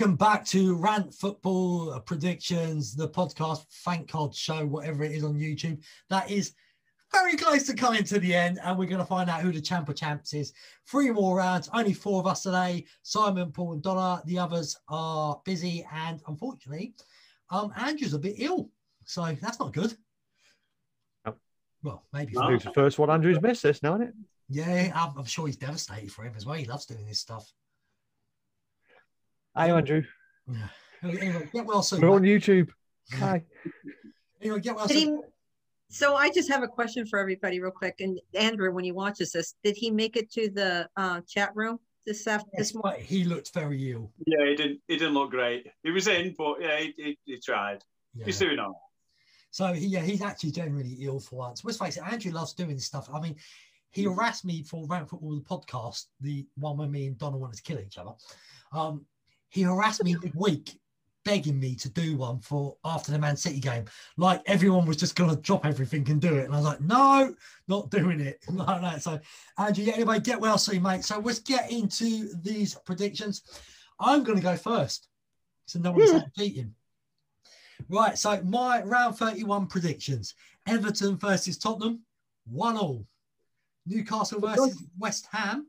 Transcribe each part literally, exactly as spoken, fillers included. Welcome back to Rant Football Predictions, the podcast, thank God show, whatever it is on YouTube. That is very close to coming to the end, and we're going to find out who the champ of champs is. Three more rounds, only four of us today. Simon, Paul and Donna. The others are busy, and unfortunately, um, Andrew's a bit ill, so that's not good. Nope. Well, maybe. No. It's the first one Andrew's missed this now, isn't it? Yeah, I'm, I'm sure he's devastated for him as well. He loves doing this stuff. Hi, Andrew. Yeah. Anyway, get well soon. We're on YouTube. Hi. Anyway, get well soon. So I just have a question for everybody real quick. And Andrew, when he watches this, did he make it to the uh, chat room this afternoon? Yes, right. He looked very ill. Yeah, he didn't He didn't look great. He was in, but yeah, he, he, he tried. Yeah. He's doing all right. So, he, yeah, he's actually generally ill for once. Let's face it, Andrew loves doing this stuff. I mean, he harassed me for Rant Football, the podcast, the one where me and Donna wanted to kill each other. Um, He harassed me midweek, begging me to do one for after the Man City game. Like everyone was just going to drop everything and do it. And I was like, no, not doing it. Like that. So, Andrew, yeah, anyway, get well soon, mate. So let's get into these predictions. I'm going to go first. So no one's cheating. Right, so my round thirty-one predictions. Everton versus Tottenham, one all. Newcastle versus go, West Ham.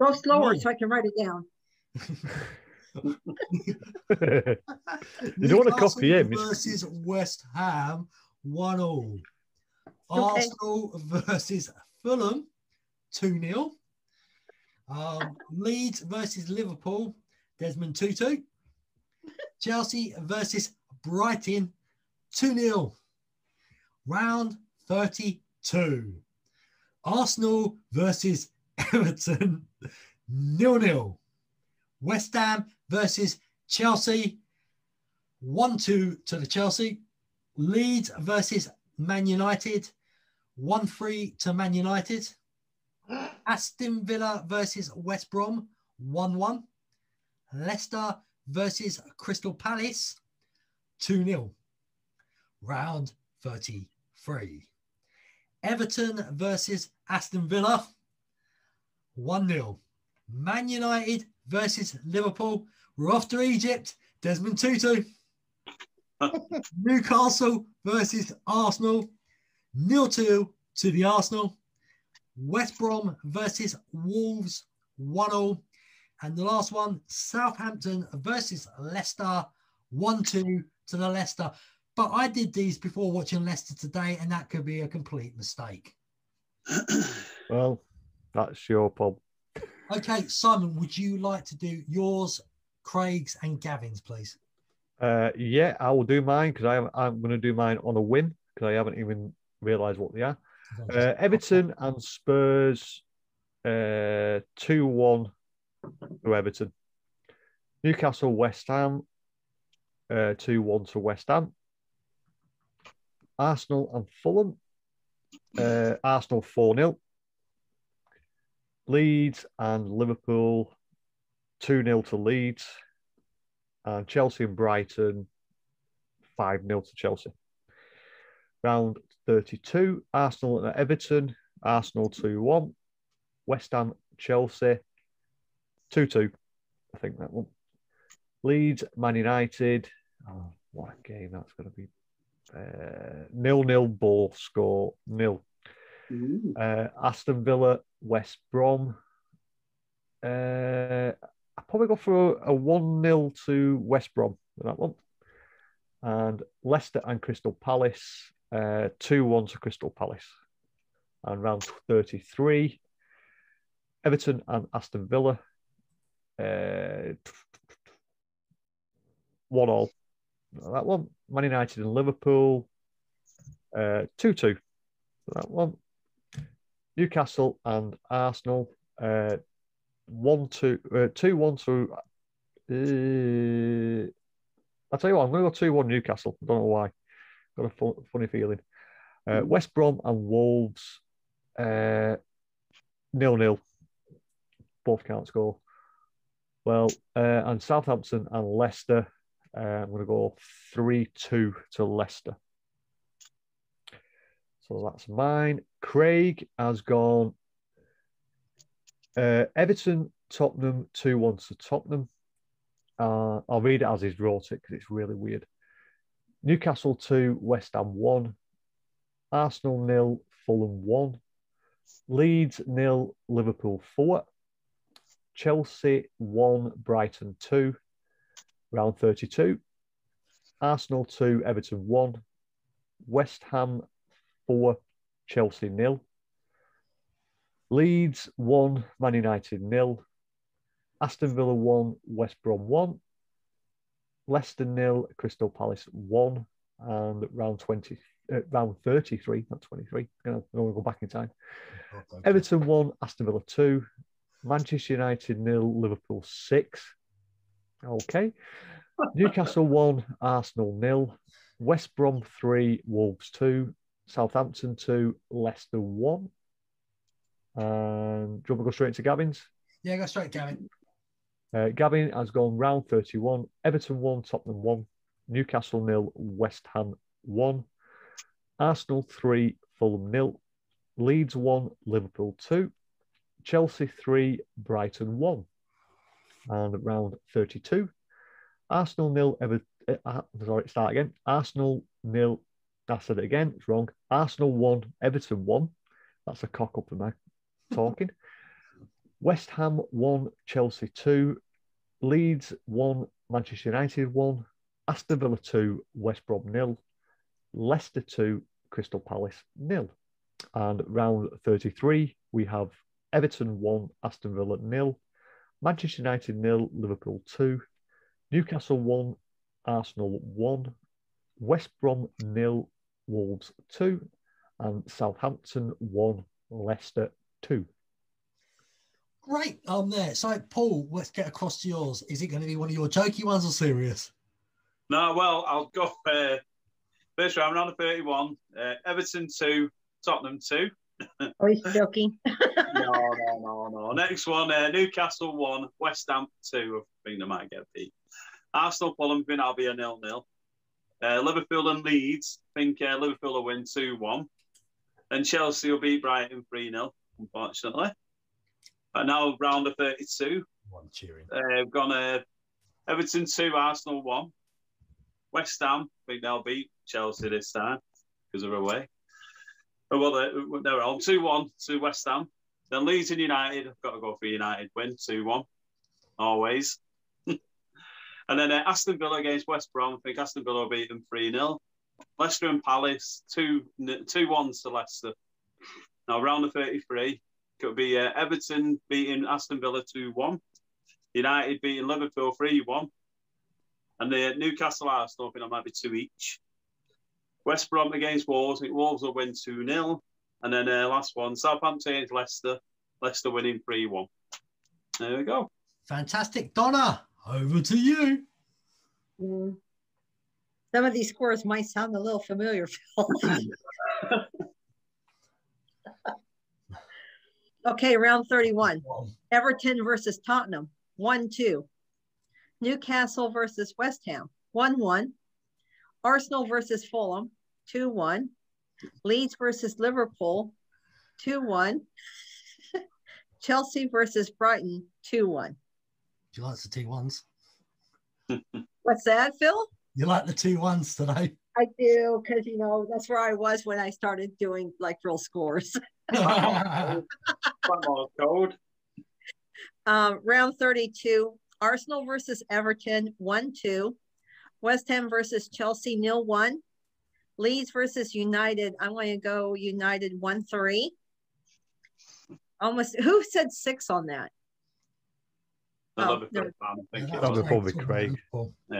Go slower so I can write it down. You don't want to copy him. Versus West Ham, one all. Okay. Arsenal versus Fulham, two nil. Um, Leeds versus Liverpool, Desmond Tutu. Chelsea versus Brighton, two nil. Round thirty-two. Arsenal versus Everton, nil nil. West Ham versus Chelsea, one two to the Chelsea. Leeds versus Man United, one three to Man United. Aston Villa versus West Brom, one one. Leicester versus Crystal Palace, two nil. Round thirty-three. Everton versus Aston Villa, one nil. Man United versus Liverpool. We're off to Egypt. Desmond Tutu. Newcastle versus Arsenal. nil two to the Arsenal. West Brom versus Wolves. one all. And the last one, Southampton versus Leicester. one two to the Leicester. But I did these before watching Leicester today, and that could be a complete mistake. Well, that's your problem. Okay, Simon, would you like to do yours, Craig's and Gavin's, please? Uh, yeah, I will do mine because I'm, I'm going to do mine on a win because I haven't even realised what they are. Uh, Everton and Spurs, two one to Everton. Newcastle, West Ham, two one to West Ham. Arsenal and Fulham, uh, Arsenal four nil. Leeds and Liverpool, two nil to Leeds. And Chelsea and Brighton, five nil to Chelsea. Round thirty-two, Arsenal and Everton, Arsenal two one. West Ham, Chelsea, two two. I think that one. Leeds, Man United. Oh, what a game that's going to be. nil nil uh, ball score, nil. Uh, Aston Villa, West Brom. Uh, I'll probably go for a one nil to West Brom with that one. And Leicester and Crystal Palace, two one uh, to Crystal Palace. And round thirty-three, Everton and Aston Villa, one all. Uh, that one. Man United and Liverpool, uh, two two. That one. Newcastle and Arsenal, uh, one two uh, two one two. Uh, I'll tell you what, I'm going to go two one Newcastle. I don't know why. Got a fun, funny feeling. Uh, West Brom and Wolves, uh, nil nil. Both can't score. Well, uh, and Southampton and Leicester. Uh, I'm going to go three two to Leicester. So that's mine. Craig has gone uh, Everton, Tottenham, two one to Tottenham. Uh, I'll read it as he's wrote it because it's really weird. Newcastle two, West Ham one, Arsenal nil, Fulham one, Leeds nil, Liverpool four, Chelsea one, Brighton two, round thirty-two, Arsenal two, Everton one, West Ham four, Chelsea nil, Leeds one, Man United nil, Aston Villa one, West Brom one, Leicester nil, Crystal Palace one, and round twenty, uh, round thirty-three, not twenty-three. I don't want to go back in time. Oh, Everton one, Aston Villa two, Manchester United nil, Liverpool six. Okay, Newcastle one, Arsenal nil, West Brom three, Wolves two, Southampton two, Leicester one. Um, do you want to go straight to Gavin's? Yeah, go straight, Gavin. Uh, Gavin has gone round thirty-one. Everton one, Tottenham one, Newcastle nil, West Ham one, Arsenal three, Fulham nil, Leeds one, Liverpool two, Chelsea three, Brighton one, and round thirty-two. Arsenal nil, Ever. Uh, sorry, start again. Arsenal nil. I said it again. It's wrong. Arsenal one, Everton one. That's a cock up in my talking. West Ham one, Chelsea two, Leeds one, Manchester United one, Aston Villa two, West Brom nil, Leicester two, Crystal Palace nil. And round thirty-three, we have Everton one, Aston Villa nil, Manchester United nil, Liverpool two, Newcastle one, Arsenal one, West Brom nil, Wolves two, and Southampton one, Leicester two. Great, I'm there. So, Paul, let's get across to yours. Is it going to be one of your jokey ones or serious? No, well, I'll go uh, first round, round of thirty-one. Uh, Everton two, Tottenham two. Oh, he's joking. No, no, no, no. Next one, uh, Newcastle one, West Ham two. I think they might get beat. Arsenal, Fulham, Albion nil nil. Uh, Liverpool and Leeds, I think uh, Liverpool will win two one. Then Chelsea will beat Brighton three nil, unfortunately. And now round of thirty-two. One cheering. Uh, we've gone uh, Everton two, Arsenal one. West Ham, I think they'll beat Chelsea this time because they're away. Well, they're, they're home two one to West Ham. Then Leeds and United, I've got to go for United win two one, always. And then uh, Aston Villa against West Brom. I think Aston Villa will beat them three nil. Leicester and Palace two one to Leicester. Now round of thirty-three. Could be uh, Everton beating Aston Villa two one, United beating Liverpool three one, and the uh, Newcastle Arsenal, I think that might be two each. West Brom against Wolves, I think Wolves will win two nil, and then uh, last one, Southampton against Leicester, Leicester winning three one. There we go. Fantastic. Donna, over to you. Mm. Some of these scores might sound a little familiar, Phil. Okay, round thirty-one. Everton versus Tottenham, one two. Newcastle versus West Ham, one one. Arsenal versus Fulham, two one. Leeds versus Liverpool, two one. Chelsea versus Brighton, two one. Do you like the two ones? What's that, Phil? You like the two ones today? I do, because, you know, that's where I was when I started doing, like, real scores. um, round thirty-two, Arsenal versus Everton, one two. West Ham versus Chelsea, nil one. Leeds versus United, I'm going to go United, one three. Almost, who said six on that? Oh, Liverpool, thank you. That was probably Craig.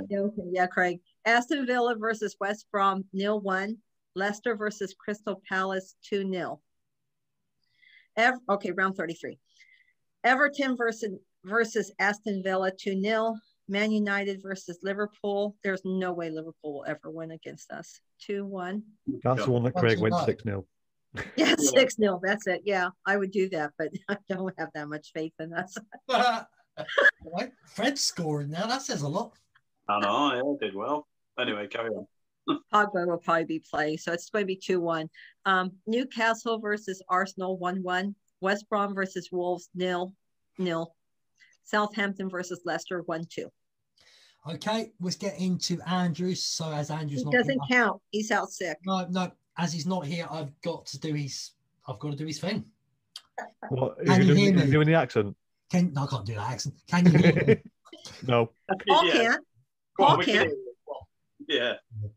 Yeah. yeah, Craig. Aston Villa versus West Brom, nil one. Leicester versus Crystal Palace, two nil. Ever okay, round thirty-three. Everton versus, versus Aston Villa, two nil. Man United versus Liverpool. There's no way Liverpool will ever win against us. two one. That's the one that Craig went six nil. Yeah, six nil. That's it. Yeah, I would do that, but I don't have that much faith in us. Right. Fred's scoring now. That says a lot. I know. I all did well. Anyway, carry on. Pogba will probably be playing, so it's going to be two one. Um, Newcastle versus Arsenal, one one. West Brom versus Wolves, nil nil. Southampton versus Leicester, one two. Okay, let's get into Andrew. So as Andrew's he not doesn't here, count. He's out sick. No, no. As he's not here, I've got to do his. I've got to do his thing. What? Can you, you doing, hear me? Doing the accent? Can no, I can't do that accent. Can you hear me? No. Paul yeah. can. Paul well, can. Yeah.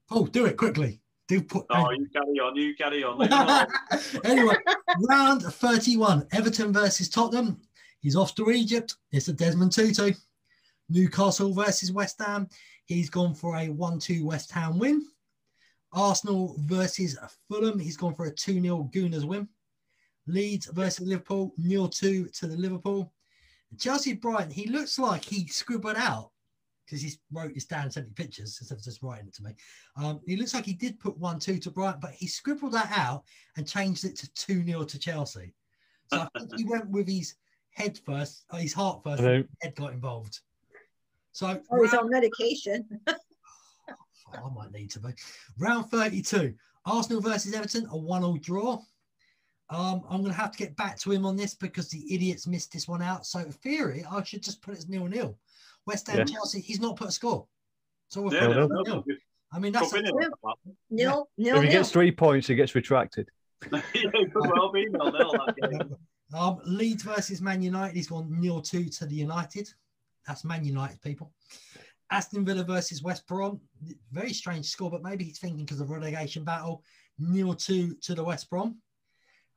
Paul, do it quickly. Do put. Oh, no, you carry on. You carry on. Anyway, round thirty-one: Everton versus Tottenham. He's off to Egypt. It's a Desmond Tutu. Newcastle versus West Ham. He's gone for a one two West Ham win. Arsenal versus Fulham. He's gone for a two nil Gooners win. Leeds versus Liverpool. nil two to the Liverpool. Chelsea Brighton. He looks like he scribbled out because he wrote this down and sent me pictures instead of just writing it to me. Um, he looks like he did put one two to Brighton, but he scribbled that out and changed it to two nil to Chelsea. So I think he went with his head first, or his heart first, and his head got involved. So oh, he's on medication. I might need to be. Round thirty-two, Arsenal versus Everton, a one all draw. Um, I'm going to have to get back to him on this because the idiots missed this one out. So in theory, I should just put it as nil nil. West Ham, yeah. Chelsea, he's not put a score. So we're yeah, no, nil. No. I mean, that's a, nil, nil, nil. If he gets three points, he gets retracted. Yeah, it could well be nil nil that game. Um, Leeds versus Man United, he's gone nil two to the United. That's Man United, people. Aston Villa versus West Brom. Very strange score, but maybe he's thinking because of relegation battle. nil two to the West Brom.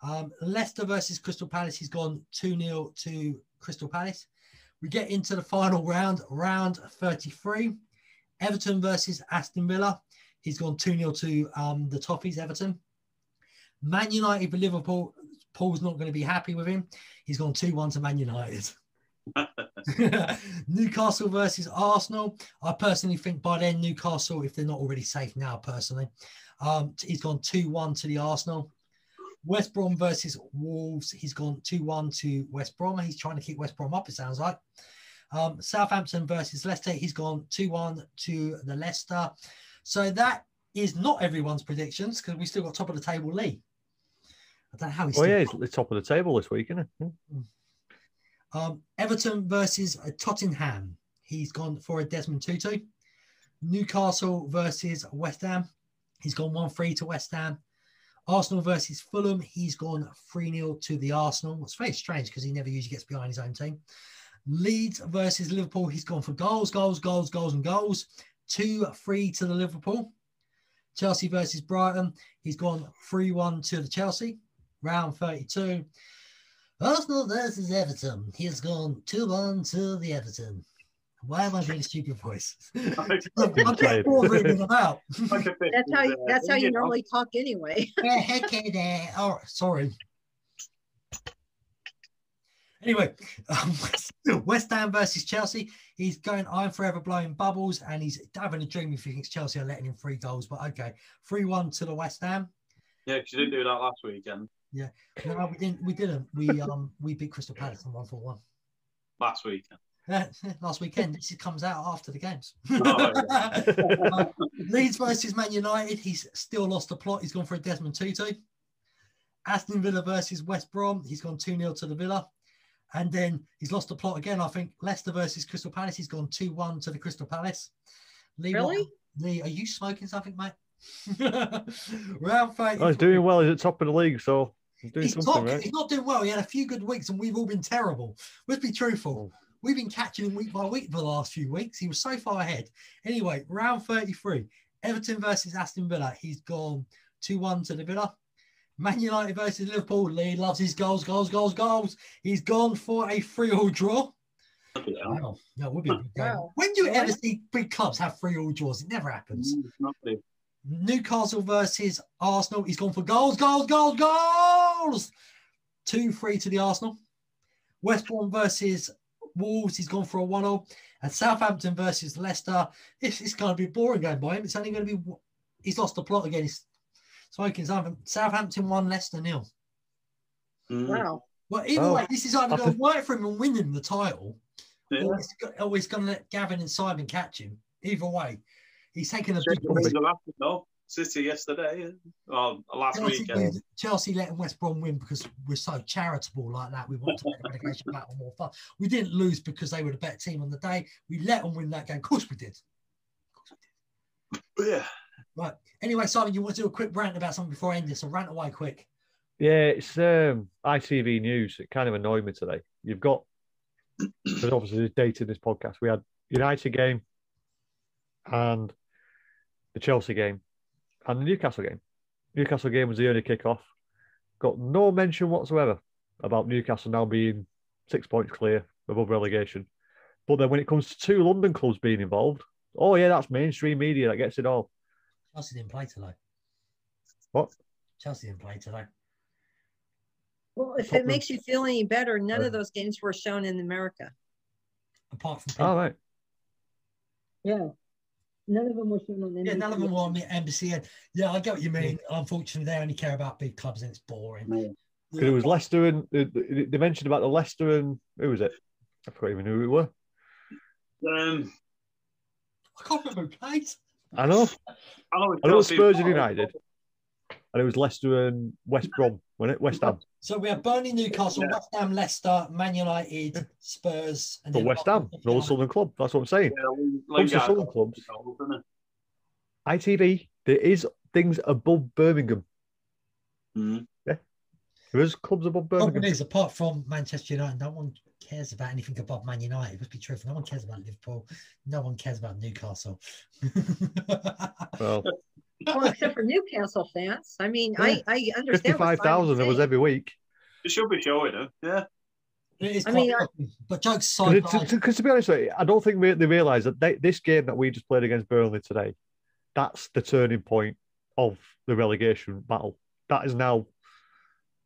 Um, Leicester versus Crystal Palace. He's gone two nil to Crystal Palace. We get into the final round, round thirty-three. Everton versus Aston Villa. He's gone two nil to um, the Toffees, Everton. Man United for Liverpool. Paul's not going to be happy with him. He's gone two one to Man United. Newcastle versus Arsenal. I personally think by then Newcastle, if they're not already safe now, personally, um, he's gone two one to the Arsenal. West Brom versus Wolves. He's gone two one to West Brom. He's trying to keep West Brom up, it sounds like. Um, Southampton versus Leicester. He's gone two one to the Leicester. So that is not everyone's predictions because we still got top of the table Lee. I don't know how he's. Oh, yeah, he's the top of the table this week, isn't he? Mm. Um, Everton versus uh, Tottenham. He's gone for a Desmond Tutu. Newcastle versus West Ham. He's gone one three to West Ham. Arsenal versus Fulham. He's gone three nil to the Arsenal. It's very strange because he never usually gets behind his own team. Leeds versus Liverpool. He's gone for goals, goals, goals, goals, and goals. two three to the Liverpool. Chelsea versus Brighton. He's gone three one to the Chelsea. Round thirty-two. Arsenal versus Everton. He has gone two one to the Everton. Why am I being a stupid voice? I'm just reading them out. That's how you, that's how you normally talk anyway. Oh, sorry. Anyway, um, West Ham versus Chelsea. He's going, I'm forever blowing bubbles, and he's having a dream if he thinks Chelsea are letting him three goals, but okay. three one to the West Ham. Yeah, because you didn't do that last weekend. Yeah, no, we didn't. We didn't. We um we beat Crystal Palace on one for one last weekend. Yeah, last weekend. This comes out after the games. Oh, yeah. um, Leeds versus Man United. He's still lost the plot. He's gone for a Desmond Tutu. Aston Villa versus West Brom. He's gone two nil to the Villa, and then he's lost the plot again. I think Leicester versus Crystal Palace. He's gone two one to the Crystal Palace. Lee, really? What, Lee, are you smoking something, mate? Round five. Oh, he's doing well. He's at top of the league, so. He's, doing he's, top, right? He's not doing well. He had a few good weeks and we've all been terrible. Let's be truthful. We've been catching him week by week for the last few weeks. He was so far ahead. Anyway, round thirty-three. Everton versus Aston Villa. He's gone two one to the Villa. Man United versus Liverpool. Lee loves his goals, goals, goals, goals. He's gone for a three all draw. Wow. No, we'll be a good game. When do you ever see big clubs have three all draws? It never happens. Lovely. Newcastle versus Arsenal. He's gone for goals, goals, goals, goals. two three to the Arsenal. West Brom versus Wolves. He's gone for a one all. And Southampton versus Leicester. It's, it's going to be a boring game by him. It's only going to be... He's lost the plot again. He's smoking something. Southampton won, Leicester nil. Mm. Wow. Well, either oh. way, this is either going to work for him and win him the title, yeah. or it's, it's going to let Gavin and Simon catch him. Either way. He's taken a big risk. City yesterday, well, last Chelsea weekend. Win. Chelsea letting West Brom win because we're so charitable like that. We want to make the relegation battle more fun. We didn't lose because they were the better team on the day. We let them win that game. Of course we did. Of course we did. Yeah. Right. Anyway, Simon, you want to do a quick rant about something before I end this? So rant away quick. Yeah, it's um, I T V News. It kind of annoyed me today. You've got, there's obviously there's data in this podcast. We had United game and the Chelsea game and the Newcastle game. Newcastle game was the only kickoff. Got no mention whatsoever about Newcastle now being six points clear above relegation. But then when it comes to two London clubs being involved, oh yeah, that's mainstream media that gets it all. Chelsea didn't play today. What? Chelsea didn't play today. Well, if Tottenham. It makes you feel any better, none oh. of those games were shown in America. Apart from Penn. Oh, right. Yeah. None of them were shown on N B C. Yeah, none of them were on N B C. Yeah, I get what you mean. Yeah. Unfortunately, they only care about big clubs and it's boring. Yeah. Because it was Leicester and... They mentioned about the Leicester and... Who was it? I forgot even who it were. Um, I can't remember who played. I know. I know, I know it was Spurs and United. And it was Leicester and West Brom, wasn't it? West Ham. So we have Burnley, Newcastle, yeah. West Ham, Leicester, Man United, Spurs. And but West Ham, the old Southern club. That's what I'm saying. Yeah, like yeah, Southern clubs. I T V, there is things above Birmingham. Mm. Yeah. There is clubs above Birmingham. Is, apart from Manchester United, no one cares about anything above Man United. It must be true. No one cares about Liverpool. No one cares about Newcastle. Well... Well, except for Newcastle fans. I mean, yeah. I, I understand. fifty-five thousand it was every week. It should be showing it, yeah. It is I mean, I, but jokes aside, because to be honest, I don't think they realise that they, this game that we just played against Burnley today, that's the turning point of the relegation battle. That is now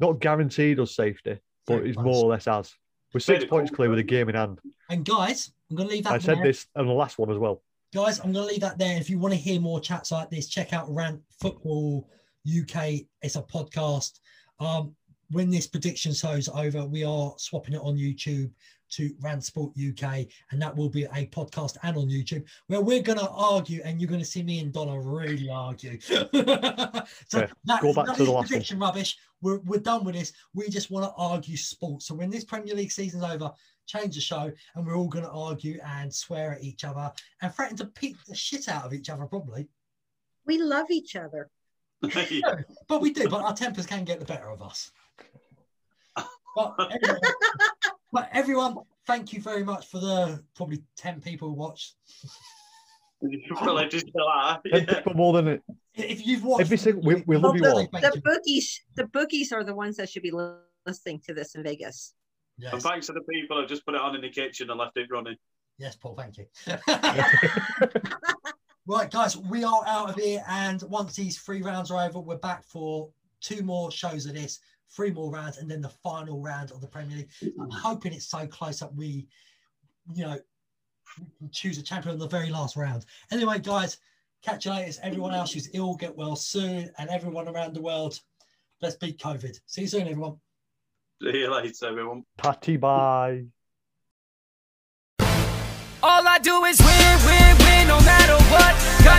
not guaranteed us safety, but it's more or less as. We're six points clear with a game in hand. And guys, I'm going to leave that. I said this on the last one as well. Guys, I'm going to leave that there. If you want to hear more chats like this, check out Rant Football U K. It's a podcast. Um, when this prediction show's over, we are swapping it on YouTube to Rant Sport U K, and that will be a podcast and on YouTube where we're going to argue, and you're going to see me and Donna really argue. So yeah, that, go back that to the last prediction one. Rubbish. We're, we're done with this. We just want to argue sport. So when this Premier League season's over, change the show, and we're all going to argue and swear at each other and threaten to peek the shit out of each other, probably. We love each other. Yeah, but we do, but our tempers can get the better of us. But anyway, but everyone, thank you very much for the probably ten people who watched. Probably just a lot. Yeah. More than it. If you've watched... Every single, we, we love you all. The bookies, the bookies are the ones that should be listening to this in Vegas. Yes. And thanks to the people who just put it on in the kitchen and left it running. Yes, Paul, thank you. Right, guys, we are out of here. And once these three rounds are over, we're back for two more shows of this, three more rounds, and then the final round of the Premier League. I'm hoping it's so close that we, you know, choose a champion in the very last round. Anyway, guys, catch you later. Everyone else who's ill, get well soon. And everyone around the world, let's beat COVID. See you soon, everyone. See you later, everyone. Patty, bye. All I do is win, win, win, no matter what. Got